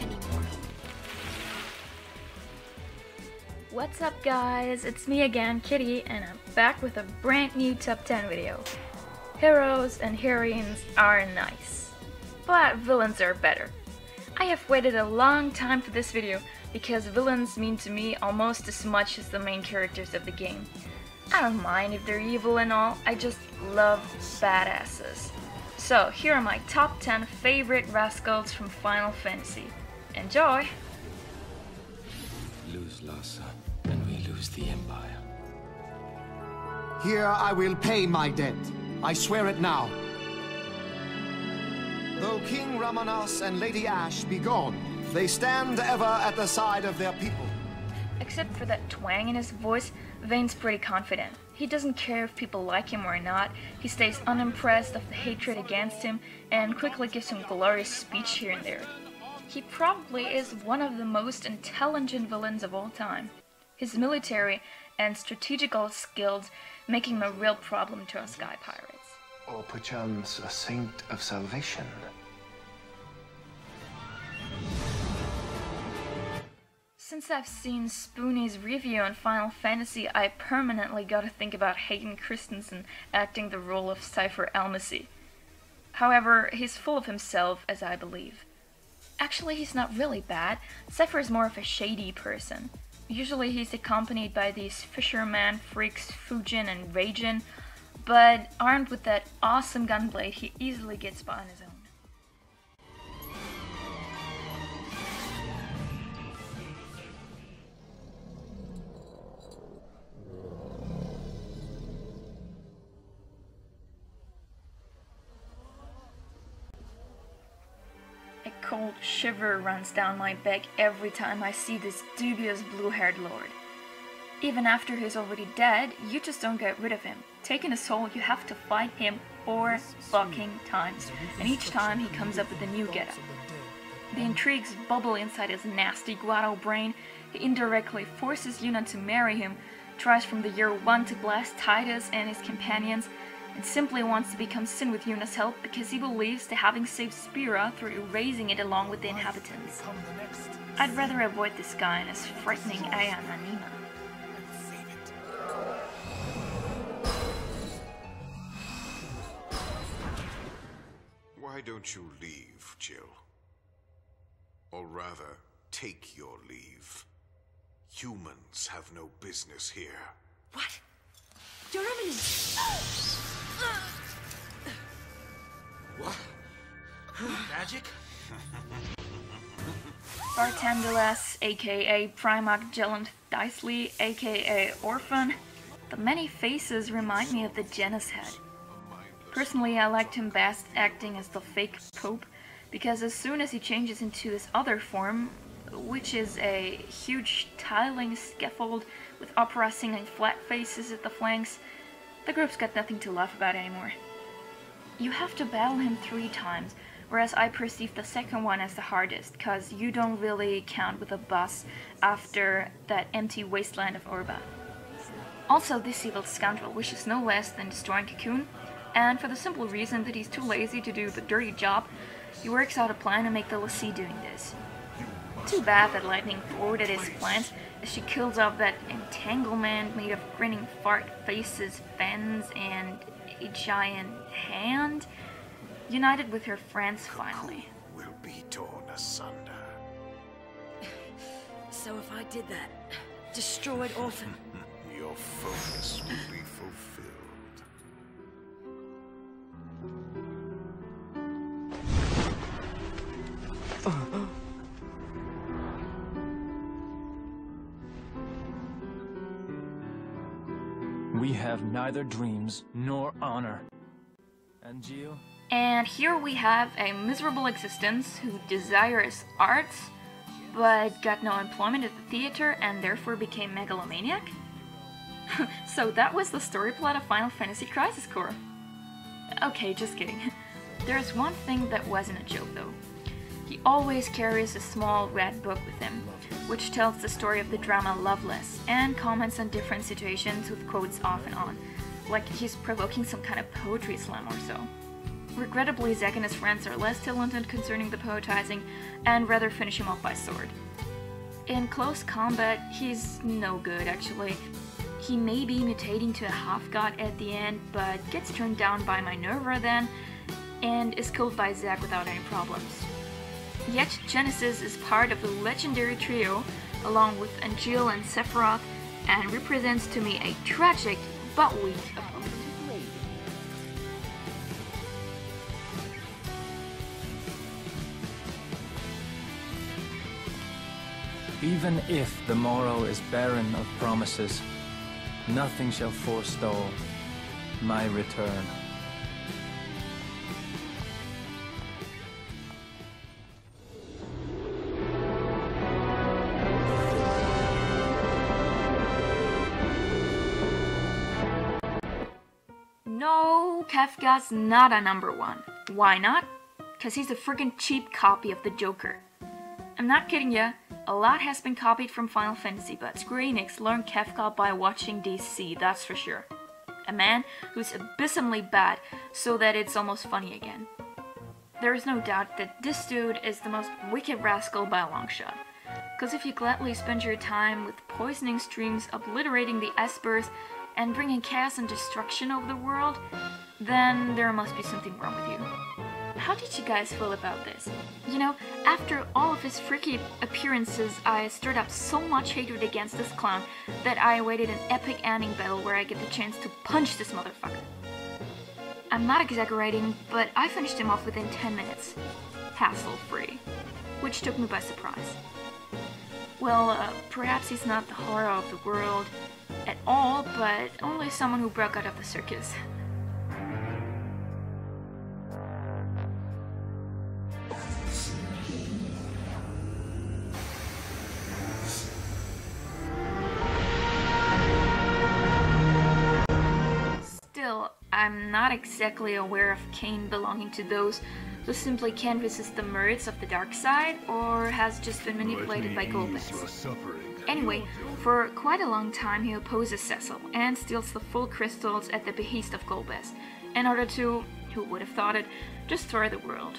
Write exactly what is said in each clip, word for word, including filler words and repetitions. laugh anymore. What's up guys, it's me again, Kitty, and I'm back with a brand new top ten video. Heroes and heroines are nice, but villains are better. I have waited a long time for this video because villains mean to me almost as much as the main characters of the game. I don't mind if they're evil and all, I just love badasses. So here are my top ten favorite rascals from Final Fantasy. Enjoy! Lose Lhasa, and we lose the Empire. Here I will pay my debt. I swear it now. Though King Ramanas and Lady Ash be gone, they stand ever at the side of their people. Except for that twang in his voice, Vane's pretty confident. He doesn't care if people like him or not, he stays unimpressed of the hatred against him and quickly gives him glorious speech here and there. He probably is one of the most intelligent villains of all time. His military and strategical skills make him a real problem to us Sky Pirates. Or perchance a saint of salvation. Since I've seen Spoonie's review on Final Fantasy, I permanently gotta think about Hayden Christensen acting the role of Seifer Almasy. However, he's full of himself, as I believe. Actually, he's not really bad. Seifer is more of a shady person. Usually he's accompanied by these fisherman freaks Fujin and Rajin, but armed with that awesome gunblade, he easily gets by on his own. A cold shiver runs down my back every time I see this dubious blue-haired lord. Even after he's already dead, you just don't get rid of him. Taking his soul, you have to fight him four fucking times, and each time he comes up with a new getup. The intrigues bubble inside his nasty guado brain. He indirectly forces Yuna to marry him, tries from the year one to blast Tidus and his companions, and simply wants to become Sin with Yuna's help because he believes that having saved Spira through erasing it along with the inhabitants. I'd rather avoid this guy and his frightening Ayananima. Why don't you leave, Jill? Or rather, take your leave. Humans have no business here. What? Your Eminence! What? Magic? Barthandelus, aka Primarch Galenth Dysley, aka Orphan. The many faces remind me of the Genesis head. Personally, I liked him best acting as the fake Pope, because as soon as he changes into his other form, which is a huge tiling scaffold with opera singing flat faces at the flanks, the group's got nothing to laugh about anymore. You have to battle him three times, whereas I perceive the second one as the hardest, cause you don't really count with a boss after that empty wasteland of Orba. Also, this evil scoundrel wishes no less than destroying Cocoon, and for the simple reason that he's too lazy to do the dirty job, he works out a plan to make the lassie doing this. Too bad that Lightning thwarted his plans as she kills off that entanglement made of grinning fart faces, fans, and a giant hand, united with her friends finally. Will be torn asunder. So if I did that, destroyed Orphan, your focus will be fulfilled. We have neither dreams nor honor. Angeal? And here we have a miserable existence who desires arts, but got no employment at the theater and therefore became megalomaniac? So that was the story plot of Final Fantasy Crisis Core. Okay, just kidding. There's one thing that wasn't a joke though. He always carries a small red book with him, which tells the story of the drama Loveless, and comments on different situations with quotes off and on, like he's provoking some kind of poetry slam or so. Regrettably, Zek and his friends are less talented concerning the poetizing and rather finish him off by sword. In close combat, he's no good actually. He may be mutating to a half-god at the end, but gets turned down by Minerva then, and is killed by Zek without any problems. Yet Genesis is part of the legendary trio, along with Angeal and Sephiroth, and represents to me a tragic but weak opponent. Even if the morrow is barren of promises, nothing shall forestall my return. No, Kefka's not a number one. Why not? Cause he's a friggin' cheap copy of the Joker. I'm not kidding ya. A lot has been copied from Final Fantasy, but Square Enix learned Kefka by watching D C, that's for sure. A man who's abysmally bad, so that it's almost funny again. There is no doubt that this dude is the most wicked rascal by a long shot. Cause if you gladly spend your time with poisoning streams, obliterating the espers, and bringing chaos and destruction over the world, then there must be something wrong with you. How did you guys feel about this? You know, after all of his freaky appearances, I stirred up so much hatred against this clown that I awaited an epic ending battle where I get the chance to punch this motherfucker. I'm not exaggerating, but I finished him off within ten minutes. Hassle-free. Which took me by surprise. Well, uh, perhaps he's not the horror of the world at all, but only someone who broke out of the circus. I'm not exactly aware of Kain belonging to those who simply can't resist the merits of the dark side, or has just been manipulated by Golbez. Anyway, for quite a long time he opposes Cecil and steals the full crystals at the behest of Golbez, in order to, who would have thought it, destroy the world.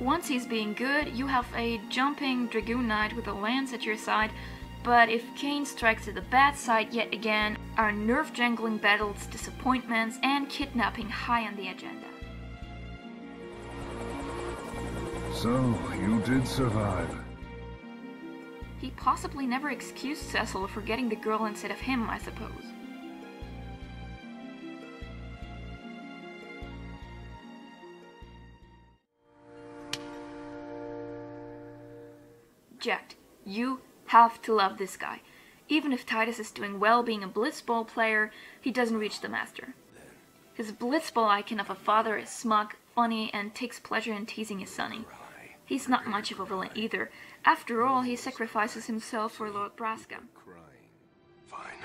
Once he's being good, you have a jumping Dragoon Knight with a lance at your side, but if Kain strikes to the bad side yet again, are nerve-jangling battles, disappointments, and kidnapping high on the agenda. So, you did survive. He possibly never excused Cecil for getting the girl instead of him, I suppose. Jecht, you have to love this guy. Even if Tidus is doing well being a blitzball player, he doesn't reach the master. His blitzball icon of a father is smug, funny, and takes pleasure in teasing his sonny. He's not much of a villain either. After all, he sacrifices himself for Lord Braska. Fine.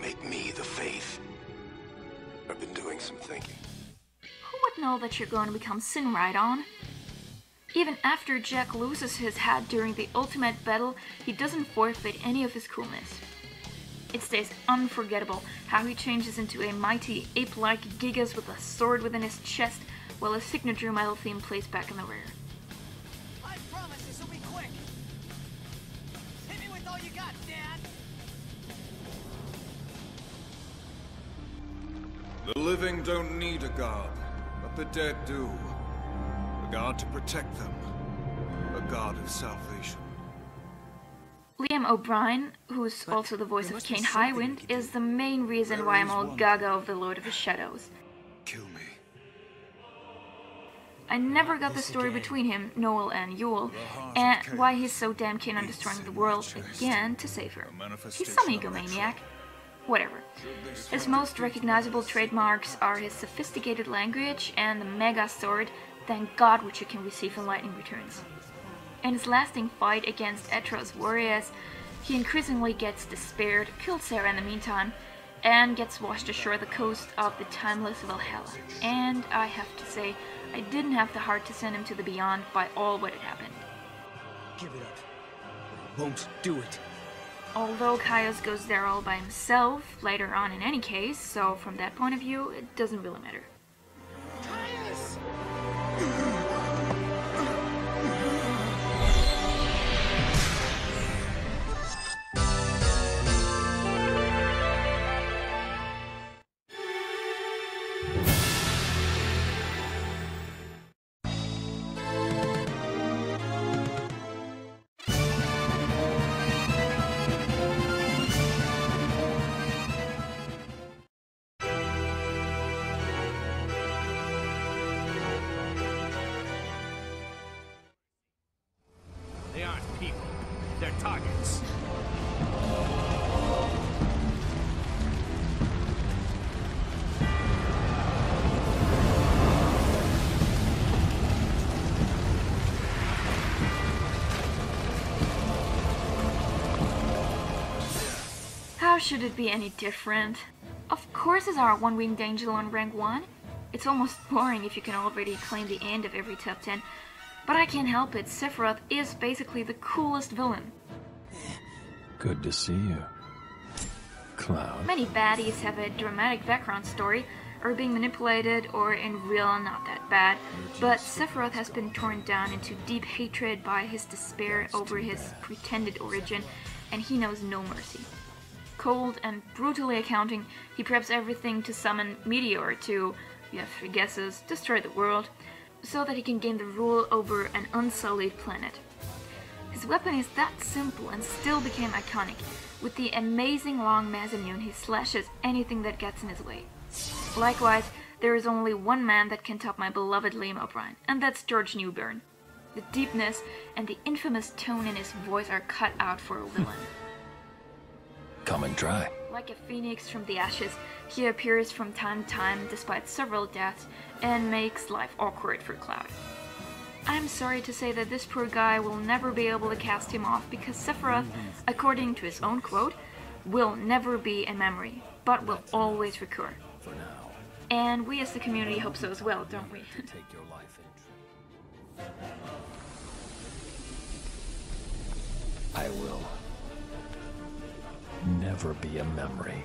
Make me the faith. I've been doing some thinking. Who would know that you're going to become Sin right on? Even after Jack loses his hat during the ultimate battle, he doesn't forfeit any of his coolness. It stays unforgettable how he changes into a mighty ape-like Gigas with a sword within his chest, while his signature metal theme plays back in the rear. I promise this will be quick. Hit me with all you got, Dad. The living don't need a god, but the dead do. A god to protect them, a god of salvation. Liam O'Brien, who's but also the voice of Kain Highwind, is the main reason there why I'm all one. gaga of the Lord of the Shadows. Kill me. I never got this the story again. between him, Noel, and Yule, and why he's so damn keen on destroying the world again to save her. He's some egomaniac. Whatever. His most recognizable trademarks are his sophisticated language and the mega sword, thank God, which you can receive in Lightning Returns. In his lasting fight against Etra's warriors, he increasingly gets despaired, kills Sarah in the meantime, and gets washed ashore the coast of the timeless Valhalla. And I have to say, I didn't have the heart to send him to the beyond by all what had happened. Give it up. I won't do it. Although Kaios goes there all by himself later on in any case, so from that point of view, it doesn't really matter. their targets. How should it be any different? Of course it's our one-winged Angeal on rank one. It's almost boring if you can already claim the end of every top ten. But I can't help it, Sephiroth is basically the coolest villain. Good to see you, Cloud. Many baddies have a dramatic background story, or being manipulated, or in real not that bad. But Sephiroth has been torn down into deep hatred by his despair over his pretended origin, and he knows no mercy. Cold and brutally accounting, he preps everything to summon Meteor to, you have three guesses, destroy the world, so that he can gain the rule over an unsullied planet. His weapon is that simple and still became iconic. With the amazing long Mazamun, he slashes anything that gets in his way. Likewise, there is only one man that can top my beloved Liam O'Brien, and that's George Newbern. The deepness and the infamous tone in his voice are cut out for a villain. Come and try. Like a phoenix from the ashes, he appears from time to time despite several deaths and makes life awkward for Cloud. I'm sorry to say that this poor guy will never be able to cast him off because Sephiroth, according to his own quote, will never be a memory, but will always recur. And we as the community hope so as well, don't we? I will. Never be a memory.